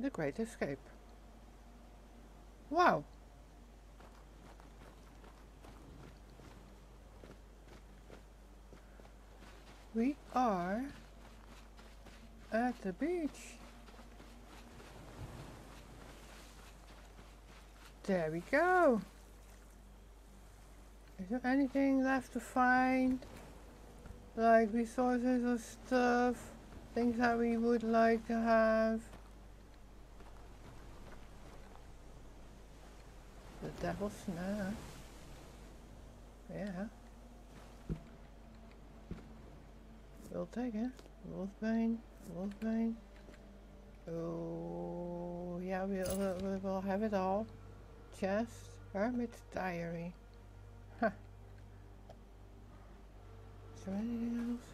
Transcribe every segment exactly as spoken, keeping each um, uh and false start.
The Great Escape. Wow. We are at the beach. There we go. Is there anything left to find? Like resources or stuff? Things that we would like to have? The Devil's Snare. Yeah. We'll take it. Wolfbane, Wolfbane. Oh, yeah, we'll, we'll, we'll have it all. Chest, Hermit's Diary. Huh. Is there anything else?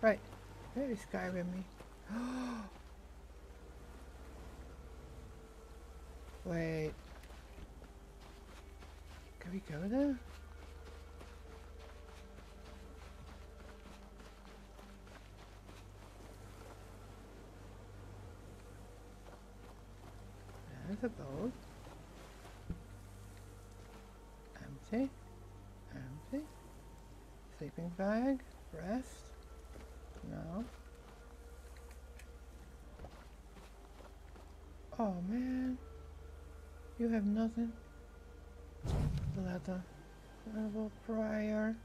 Right, there is Skyrim me. Wait. Can we go there? There's a boat. Empty. Empty. Sleeping bag. Rest. No. Oh man. You have nothing. Letter. Honorable Prior.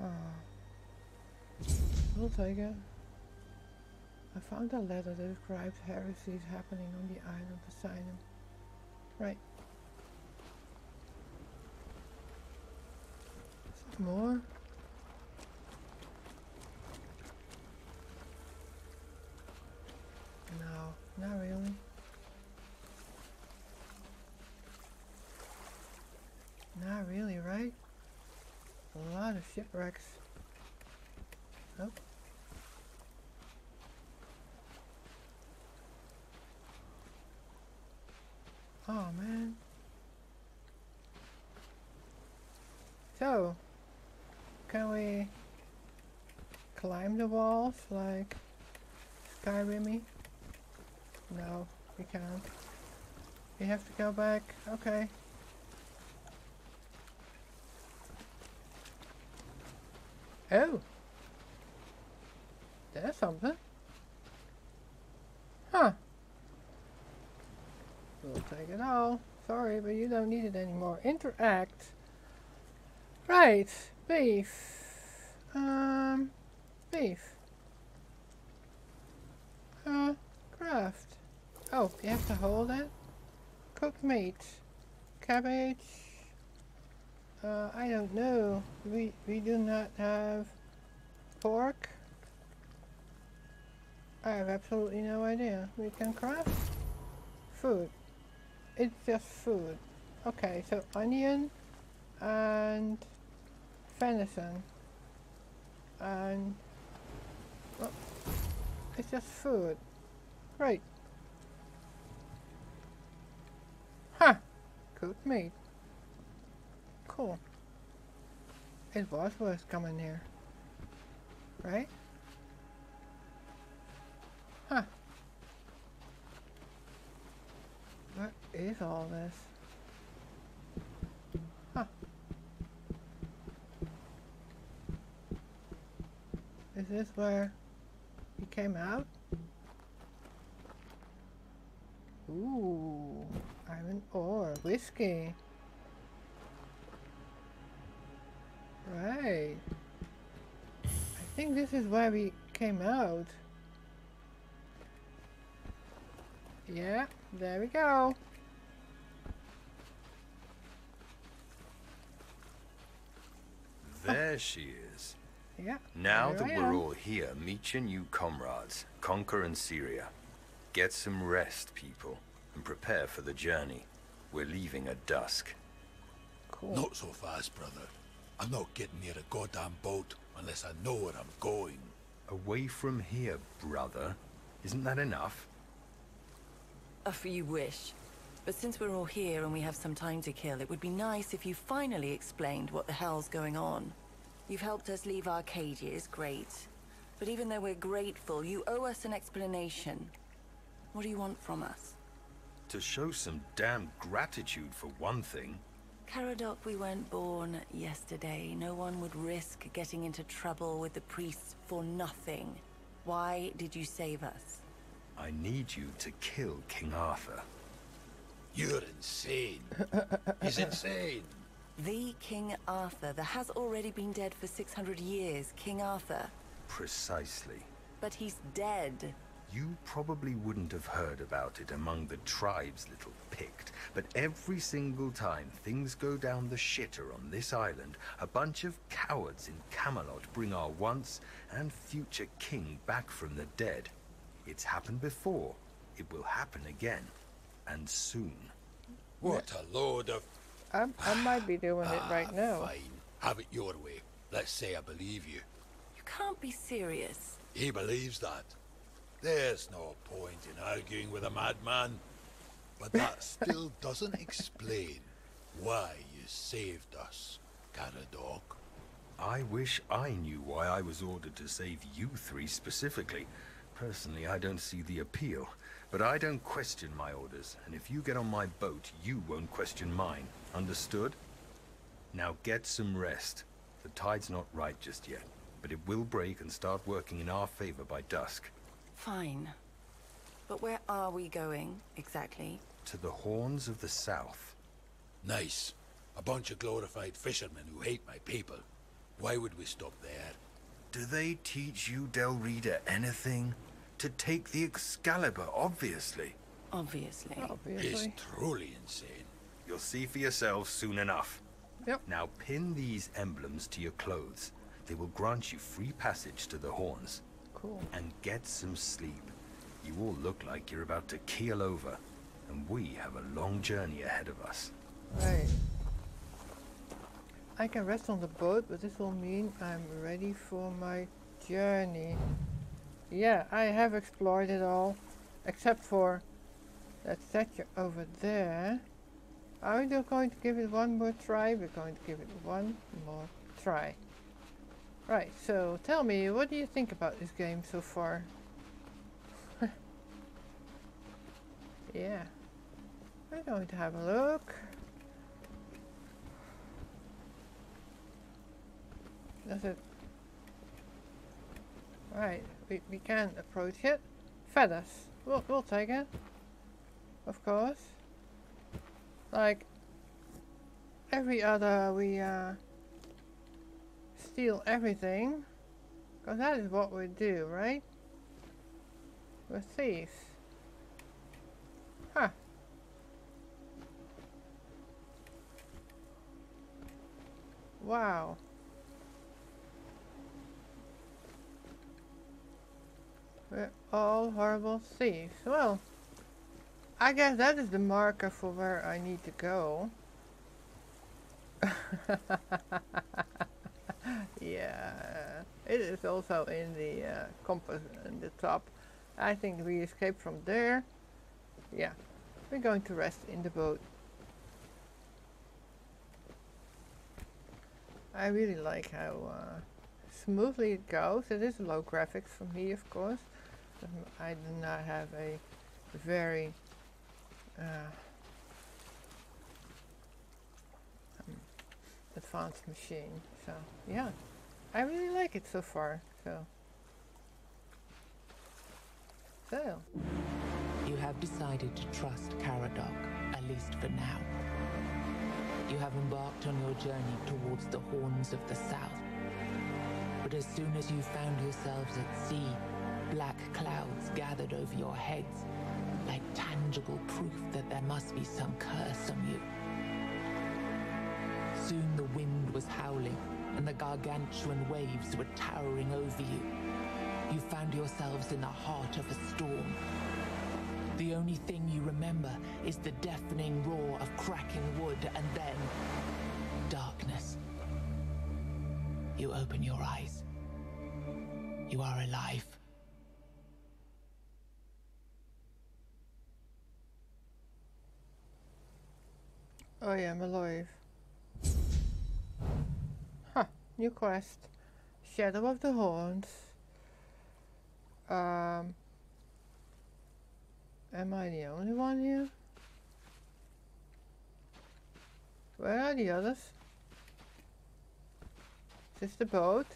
Oh. We'll take it. I found a letter that describes heresies happening on the island of Poseidon. Right. Some more. No, not really. Not really, right? A lot of shipwrecks. Nope. Oh man. So, can we climb the walls like Skyrim-y? No, we can't. We have to go back. Okay. Oh! There's something. Huh. We'll take it all. Sorry, but you don't need it anymore. Interact. Right. Beef. Um. Beef. Uh. Craft. Oh, you have to hold it. Cooked meat. Cabbage. Uh, I don't know. We, we do not have pork. I have absolutely no idea. We can craft food. It's just food. Okay, so onion and venison and well, it's just food. Right. Huh. Cooked meat. Cool. It was worth coming here. Right? Huh. What is all this? Huh. Is this where he came out? Ooh, iron ore, whiskey. Right. I think this is where we came out. Yeah, there we go. There she is. Yeah. Now that I we're am. all here, meet your new comrades, conquer in Syria. Get some rest, people, and prepare for the journey. We're leaving at dusk. Cool. Not so fast, brother. I'm not getting near a goddamn boat unless I know where I'm going. Away from here, brother. Isn't that enough? If you wish. But since we're all here and we have some time to kill, it would be nice if you finally explained what the hell's going on. You've helped us leave our cages, great. But even though we're grateful, you owe us an explanation. What do you want from us? To show some damn gratitude for one thing. Caradoc, we weren't born yesterday. No one would risk getting into trouble with the priests for nothing. Why did you save us? I need you to kill King Arthur. You're insane. He's insane. The King Arthur that has already been dead for six hundred years, King Arthur. Precisely. But he's dead. You probably wouldn't have heard about it among the tribes, little pict, but every single time things go down the shitter on this island, a bunch of cowards in Camelot bring our once and future king back from the dead. It's happened before. It will happen again. And soon. What a load of... I'm, I might be doing ah, it right now. Fine. Have it your way. Let's say I believe you. You can't be serious. He believes that. There's no point in arguing with a madman. But that still doesn't explain why you saved us, Caradoc. I wish I knew why I was ordered to save you three specifically. Personally, I don't see the appeal. But I don't question my orders, and if you get on my boat, you won't question mine. Understood? Now get some rest. The tide's not right just yet, but it will break and start working in our favor by dusk. Fine. But where are we going, exactly? To the Horns of the South. Nice. A bunch of glorified fishermen who hate my people. Why would we stop there? Do they teach you, Del Rida, anything? To take the Excalibur, obviously. Obviously. Obviously. He's truly insane. You'll see for yourselves soon enough. Yep. Now pin these emblems to your clothes. They will grant you free passage to the Horns. Cool. And get some sleep. You all look like you're about to keel over. And we have a long journey ahead of us. Right. I can rest on the boat, but this will mean I'm ready for my journey. Yeah, I have explored it all, except for that statue over there. Are we going to give it one more try? We're going to give it one more try. Right, so tell me, what do you think about this game so far? Yeah, we're going to have a look. Does it? Right, we, we can approach it. Feathers, we'll, we'll take it, of course. Like every other, we uh, steal everything, because that is what we do, right? We're thieves. Huh. Wow. We're all horrible thieves. Well, I guess that is the marker for where I need to go. Yeah, it is also in the uh, compass in the top. I think we escaped from there. Yeah, we're going to rest in the boat. I really like how uh, smoothly it goes. It is low graphics for me, of course. I do not have a very uh, um, advanced machine, so yeah, I really like it so far. So, so you have decided to trust Caradoc, at least for now. You have embarked on your journey towards the Horns of the South, but as soon as you found yourselves at sea, black clouds gathered over your heads, like tangible proof that there must be some curse on you. Soon the wind was howling, and the gargantuan waves were towering over you. You found yourselves in the heart of a storm. The only thing you remember is the deafening roar of cracking wood, and then darkness. You open your eyes. You are alive. I am alive. Huh, new quest. Shadow of the Horns. Um, Am I the only one here? Where are the others? Is this the boat?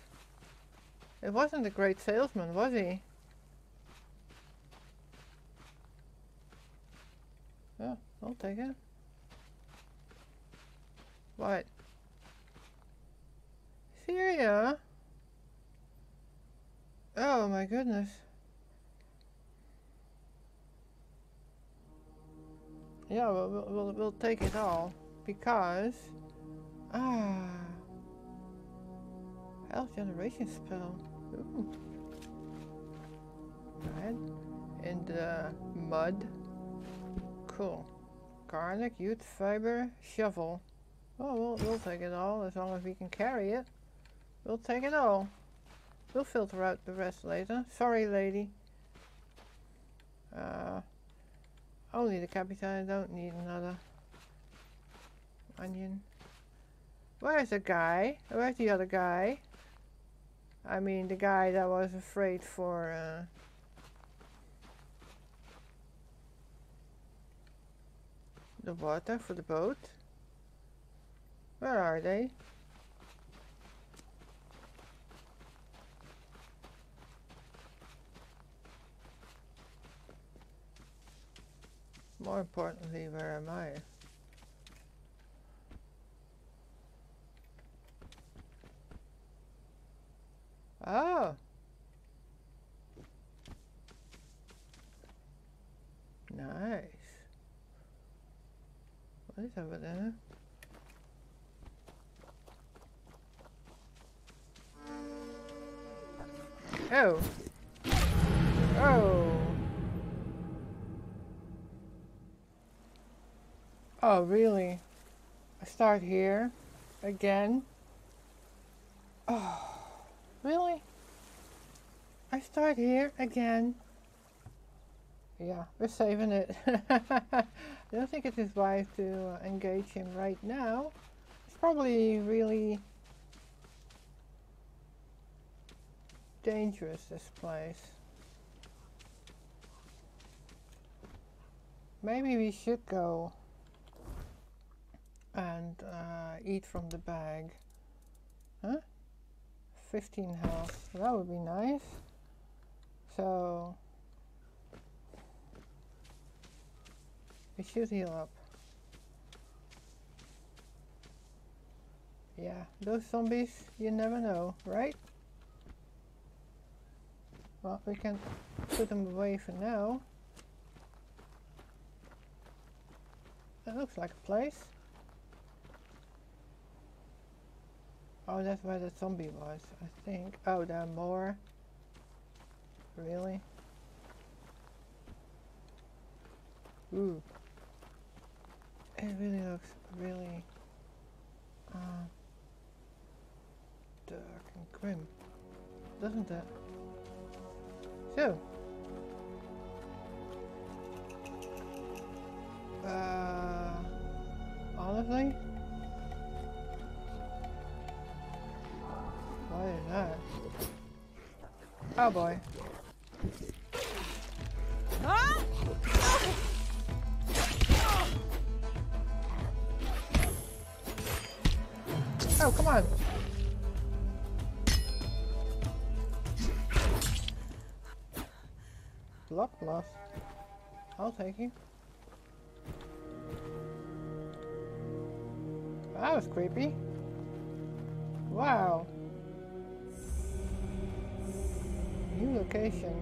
It wasn't a great salesman, was he? Yeah, I'll take it. What? Syria? Oh my goodness. Yeah, we'll, we'll, we'll, we'll take it all, because... Ah... Health generation spell. Ooh. Right. In the mud. Cool. Garlic, youth, fiber, shovel. Oh, we'll, we'll take it all, as long as we can carry it. We'll take it all. We'll filter out the rest later. Sorry, lady. Uh... Only the Capitan, I don't need another onion. Where's the guy? Where's the other guy? I mean, the guy that was afraid for... Uh, the water for the boat. Where are they? More importantly, where am I? Oh! Nice. What is over there? Oh! Oh! Oh, really? I start here? Again? Oh, really? I start here? Again? Yeah, we're saving it. I don't think it is wise to uh, engage him right now. It's probably really dangerous, this place. Maybe we should go and uh, eat from the bag. Huh? fifteen health. That would be nice. So we should heal up. Yeah, those zombies, you never know, right? Well, we can put them away for now. That looks like a place. Oh, that's where the zombie was, I think. Oh, there are more. Really? Ooh. It really looks really uh, dark and grim, doesn't it? So. Uh, honestly? What is that? Oh boy. Ah! Oh, come on. Block blast. I'll take you. That was creepy. Wow. New location.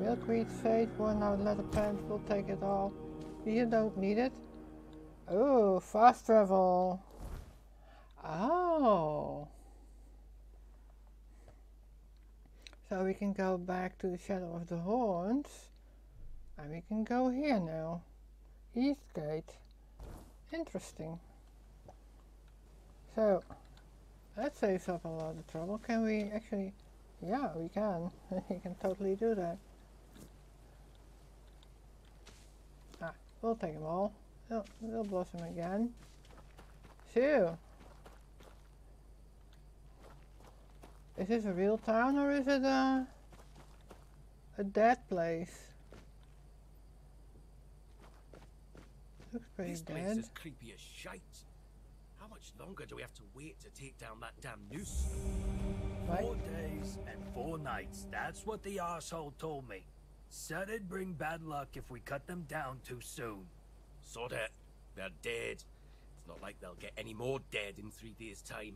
Milkweed, sage, worn out leather pants, we'll take it all. You don't need it. Oh, fast travel. Oh. So we can go back to the Shadow of the Horns. And we can go here now. Eastgate. Interesting. So. That saves up a lot of trouble. Can we actually... Yeah, we can. We can totally do that. Ah, we'll take them all. They'll, they'll blossom again. So... Is this a real town or is it a... a dead place. Looks pretty this dead. This place is creepy as shite. How much longer do we have to wait to take down that damn noose? Right. Four days and four nights. That's what the arsehole told me. Said it'd bring bad luck if we cut them down too soon. Sod it. They're dead. It's not like they'll get any more dead in three days' time.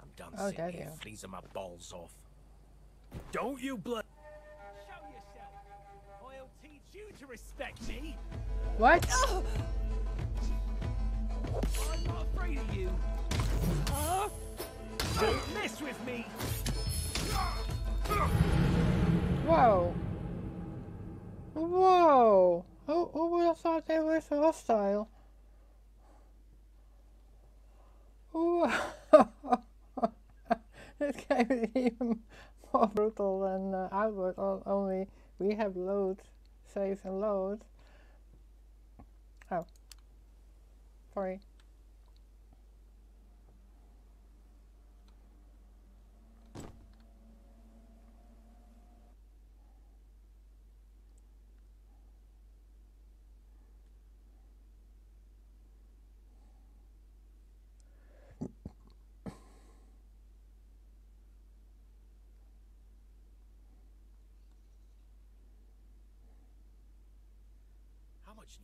I'm done oh, sitting here freezing my balls off. Don't you blood. Show yourself. I'll teach you to respect me. What? Oh. I'm not afraid of you. Huh? Don't mess with me. Whoa. Whoa. Who, who would have thought they were so hostile? This game is even more brutal than uh, Outward, only we have loads, saves and loads. Oh. Sorry.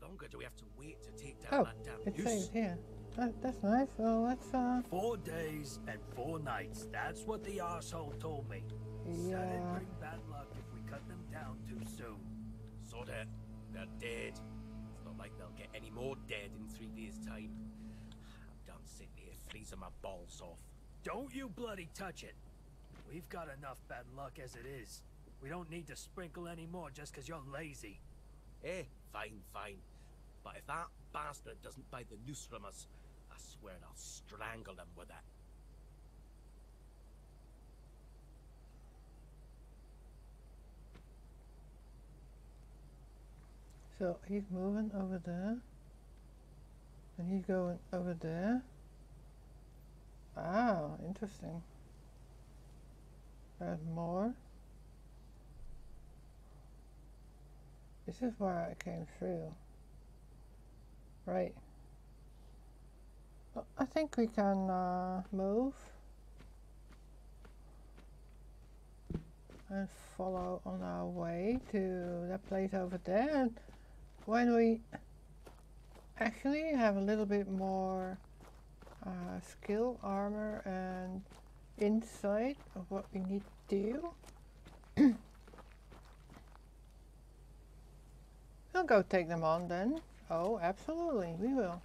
Longer do we have to wait to take down oh, that damn it noose? Saves here. That, that's nice. Well, let's uh. Four days and four nights. That's what the arsehole told me. Yeah. Said it'd bring bad luck if we cut them down too soon. Sod it. They're dead. It's not like they'll get any more dead in three days' time. I'm done sitting here freezing my balls off. Don't you bloody touch it. We've got enough bad luck as it is. We don't need to sprinkle any more just because you're lazy. Eh? Fine, fine. But if that bastard doesn't buy the noose from us, I swear I'll strangle him with it. So he's moving over there. And he's going over there. Ah, interesting. There's more. This is where I came through. Right. Well, I think we can uh, move. And follow on our way to that place over there. And when we actually have a little bit more uh, skill, armor and insight of what we need to do. We'll go take them on then. Oh, absolutely, we will.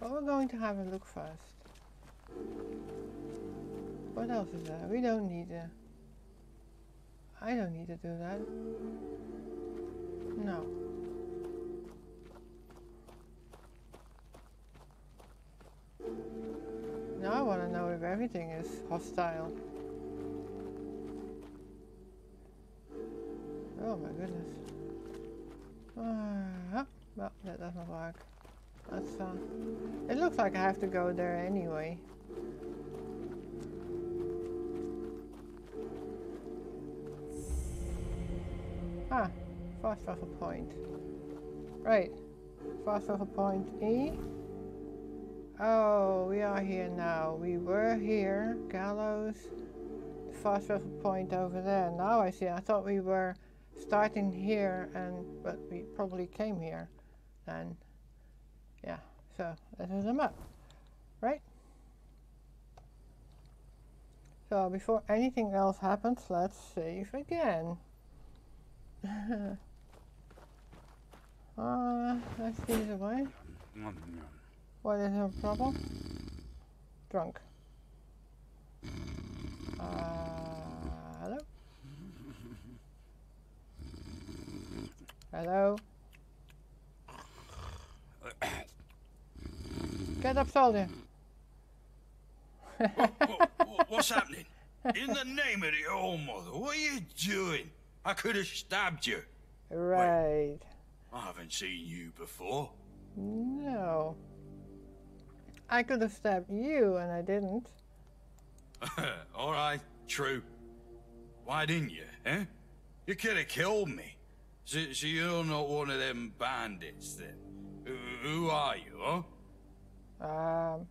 But we're going to have a look first. What else is there? We don't need to... I don't need to do that. No. Now I want to know if everything is hostile. Oh my goodness. Uh, well, that doesn't work. That's, uh, it looks like I have to go there anyway. Ah, fast travel point. Right, fast travel point E. Oh, we are here now. We were here. Gallows. Fast travel point over there. Now I see. I thought we were starting here, and but we probably came here then. Yeah, so this is a map, right? So before anything else happens, let's save again. uh, let's see the way. What is the problem? Drunk. Uh, hello? Hello? Get up, soldier! what, what, what's happening? In the name of the old mother, what are you doing? I could have stabbed you. Right. Wait, I haven't seen you before. No. I could have stabbed you and I didn't. Alright, true. Why didn't you, eh? You could have killed me. So, so you're not one of them bandits, then? Who, who are you, huh? Um,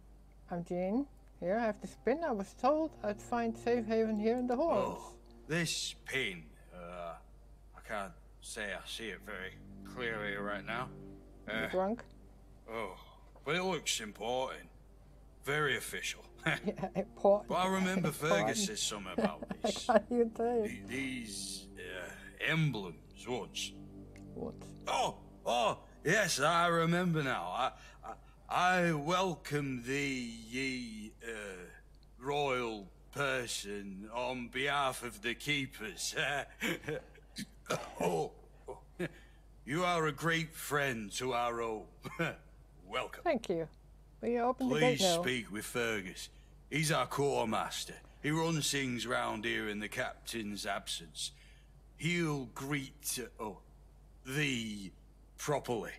I'm Jean. Here, I have this pin. I was told I'd find safe haven here in the Horns. Oh, this pin. Uh, I can't say I see it very clearly right now. Uh, You're drunk? Oh, but it looks important. Very official. Yeah, important. But I remember important. Fergus said something about this. I can't even tell you. These uh, emblems once. What? Oh, oh, yes, I remember now. I, I, I welcome thee, ye uh, royal person, on behalf of the keepers. Oh, you are a great friend to our own. Welcome. Thank you. We open the gate now. Please speak with Fergus. He's our quartermaster. He runs things round here in the captain's absence. He'll greet uh, oh, thee properly.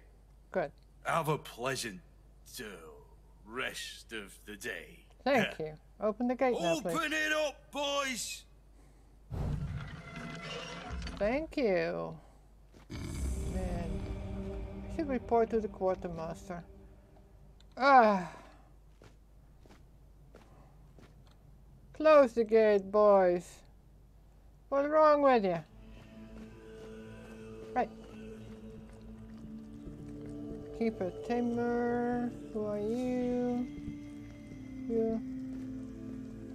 Good. Have a pleasant uh, rest of the day. Thank uh, you. Open the gate now, please. Open it up, boys! Thank you. Man. I should report to the quartermaster. Ah. Close the gate, boys. What's wrong with you? Right. Keeper Tamer. Who are you? You.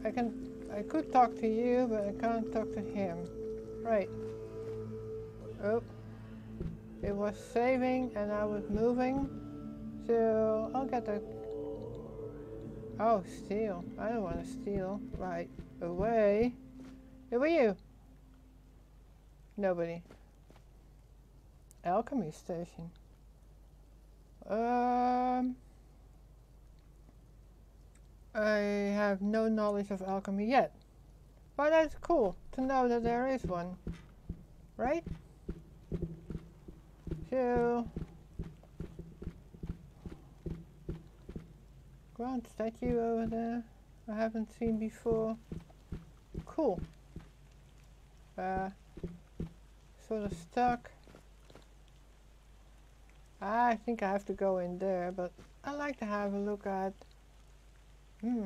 I can. I could talk to you, but I can't talk to him. Right. Oh. It was saving, and I was moving. So I'll get the. Oh, steal. I don't want to steal. Right. Away. Who are you? Nobody. Alchemy station. Um. I have no knowledge of alchemy yet. But that's cool to know that there is one. Right? So. Grand statue over there I haven't seen before. Cool. Uh, sort of stuck. I think I have to go in there, but I like to have a look at. Hmm.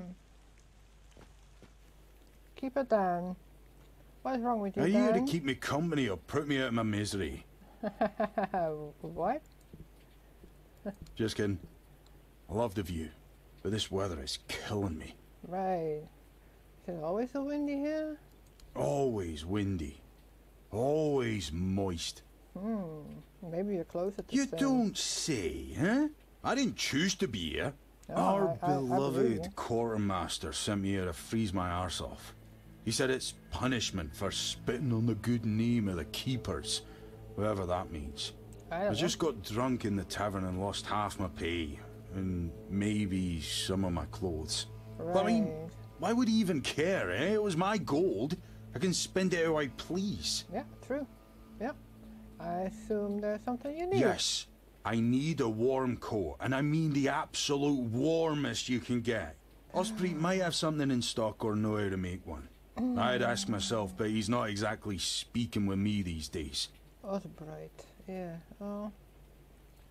Keep it down. What's wrong with you? Are you here to keep me company or put me out of my misery? What? Just kidding. I love the view. But this weather is killing me. Right. Is it always so windy here? Always windy. Always moist. Hmm. Maybe you're closer to. You same. Don't say, huh? I didn't choose to be here. No, Our I, I, beloved I quartermaster sent me here to freeze my arse off. He said it's punishment for spitting on the good name of the keepers, whatever that means. I, don't I just know. got drunk in the tavern and lost half my pay. And maybe some of my clothes. Right. But I mean, why would he even care, eh? It was my gold. I can spend it how I please. Yeah, true. Yeah. I assume there's something you need. Yes. I need a warm coat. And I mean the absolute warmest you can get. Osprey might have something in stock or know how to make one. Mm. I'd ask myself, but he's not exactly speaking with me these days. Osprey. Yeah. Oh.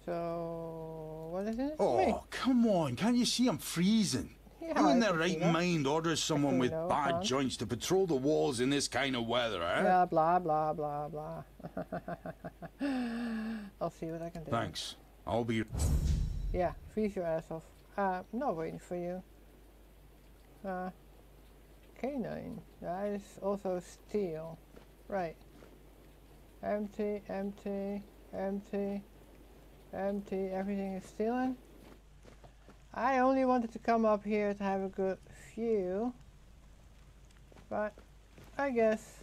So, what is it? Oh, me? Come on. Can't you see I'm freezing? Yeah, who in their right mind orders someone with know, bad huh? joints to patrol the walls in this kind of weather, eh? Yeah, blah, blah, blah, blah. I'll see what I can do. Thanks. I'll be... Yeah, freeze your ass off. Uh, I'm not waiting for you. Uh, canine. That is also steel. Right. Empty, empty, empty. Empty, everything is stealing. I only wanted to come up here to have a good view, but I guess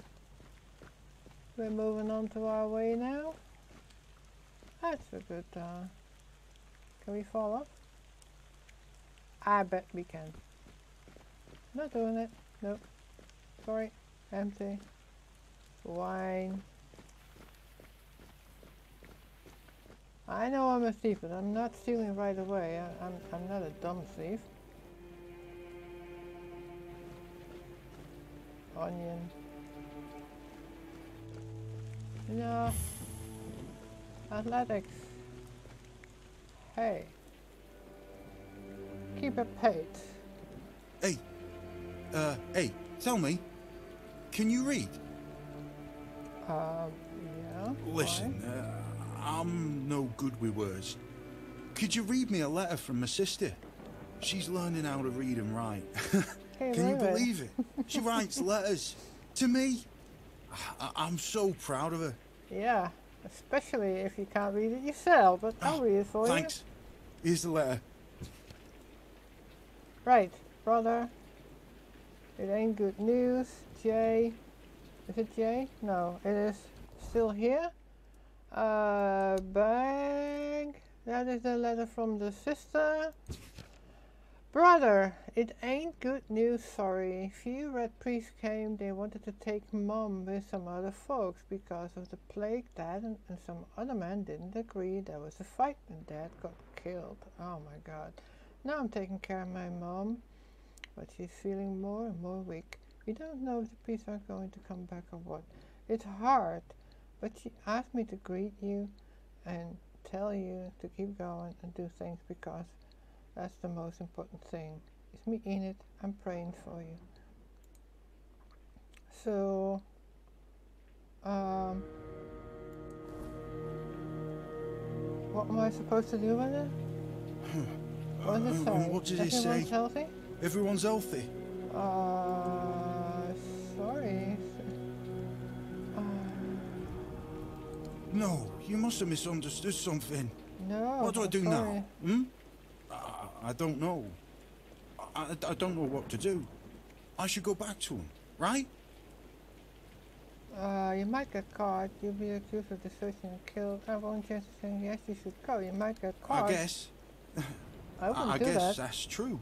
we're moving on to our way now. That's a good uh can we fall off? I bet we can. Not doing it. Nope. Sorry. Empty. Wine. I know I'm a thief, but I'm not stealing right away. I, I'm, I'm not a dumb thief. Onion. No. Athletics. Hey. Keep it paid. Hey. Uh, hey, tell me. Can you read? Uh, yeah. Listen, uh, I'm no good with words. Could you read me a letter from my sister? She's learning how to read and write. Hey, can you believe it? it? She writes letters. To me. I I'm so proud of her. Yeah. Especially if you can't read it yourself, but I'll read it for you. Thanks. Here's the letter. Right, brother. It ain't good news. Jay. Is it Jay? No, it is still here. Uh, bang. That is the letter from the sister. Brother, it ain't good news, sorry. Few red priests came. They wanted to take Mom with some other folks because of the plague. Dad and, and some other men didn't agree. There was a fight and Dad got killed. Oh my God. Now I'm taking care of my mom, but she's feeling more and more weak. We don't know if the priests are going to come back or what. It's hard, but she asked me to greet you and tell you to keep going and do things because that's the most important thing. It's me, Enid. I'm praying for you. So, um, what am I supposed to do with it? What does it say? What did it say? Everyone's healthy? Everyone's healthy. Uh, sorry. Uh, no, you must have misunderstood something. No. What do I do now? Hmm? I, I don't know. I, I don't know what to do. I should go back to him, right? Uh, you might get caught. You'll be accused of desertion and killed. I won't just say yes, you should go. You might get caught. I guess. I, I do guess that. That's true.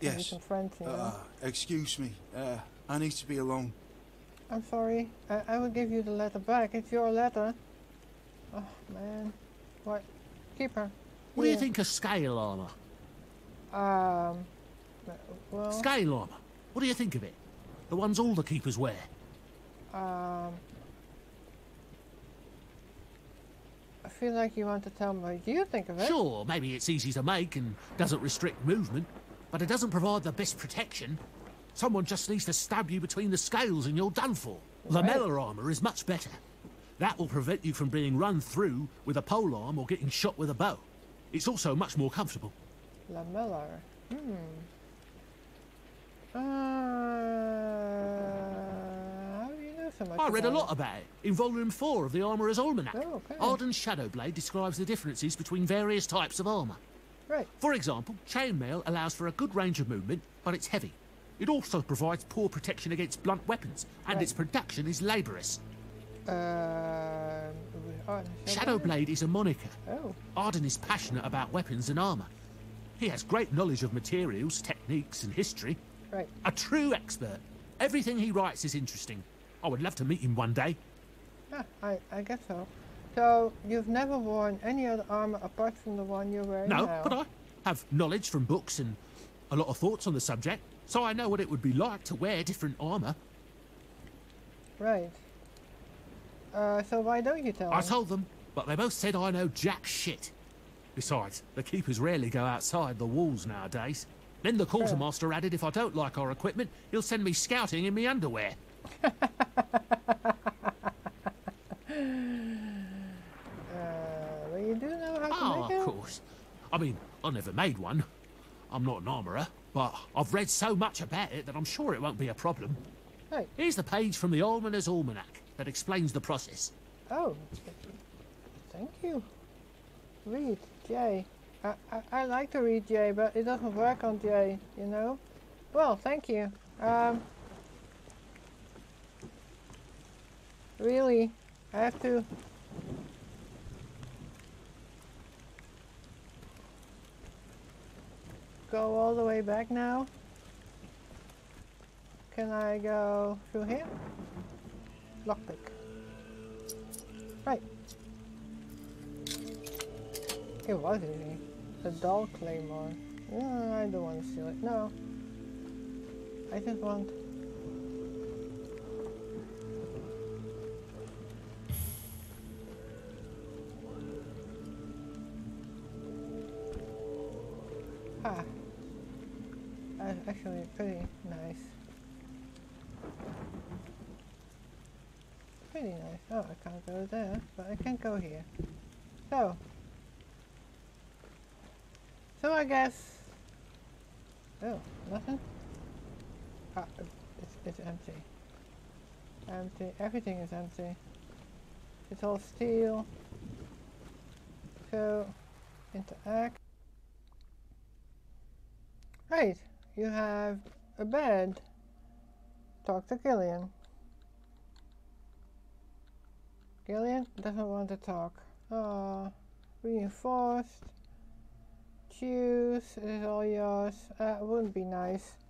Yes. Some friends, you know? uh, excuse me. Uh, I need to be alone. I'm sorry. I, I will give you the letter back. It's your letter. Oh man. What? Keep her. What yeah. do you think of scale armor? Um. Well. Scale armor. What do you think of it? The ones all the keepers wear. Um. I feel like you want to tell me what you think of it. Sure, maybe it's easy to make and doesn't restrict movement. But it doesn't provide the best protection. Someone just needs to stab you between the scales and you're done for. Right. Lamellar armor is much better. That will prevent you from being run through with a polearm or getting shot with a bow. It's also much more comfortable. Lamellar. Hmm. Uh, how do you know so much? I read a lot about it in volume four of the Armourer's Almanac. Oh, okay. Arden's Shadowblade describes the differences between various types of armor. Right. For example, chainmail allows for a good range of movement, but it's heavy. It also provides poor protection against blunt weapons, and right. its production is laborious. Uh, Shadowblade is a moniker. Oh. Arden is passionate about weapons and armour. He has great knowledge of materials, techniques, and history. Right. A true expert. Everything he writes is interesting. I would love to meet him one day. Yeah, I, I guess so. So, you've never worn any other armour apart from the one you're wearing now? No, but I have knowledge from books and a lot of thoughts on the subject, so I know what it would be like to wear different armour. Right. Uh, so why don't you tell them? I told them, but they both said I know jack shit. Besides, the keepers rarely go outside the walls nowadays. Then the quartermaster added if I don't like our equipment, he'll send me scouting in me underwear. You do know how to oh, make it? Of course. I mean, I never made one. I'm not an armourer, but I've read so much about it that I'm sure it won't be a problem. Right. Here's the page from the Armourer's Almanac that explains the process. Oh, thank you. Read, Jay. I, I, I like to read Jay, but it doesn't work on Jay, you know? Well, thank you. Um, really, I have to... go all the way back now? Can I go through here? Lockpick. Right. It was easy. The doll claymore. No, I don't want to steal it. No. I just want... Ah, that's actually pretty nice. Pretty nice. Oh, I can't go there, but I can go here. So, so I guess. Oh, nothing. Ah, it's it's empty. Empty. Everything is empty. It's all steel. So, interact. Right, you have a bed. Talk to Gillian. Gillian doesn't want to talk. Oh, reinforced. Choose, it is all yours. That uh, wouldn't be nice.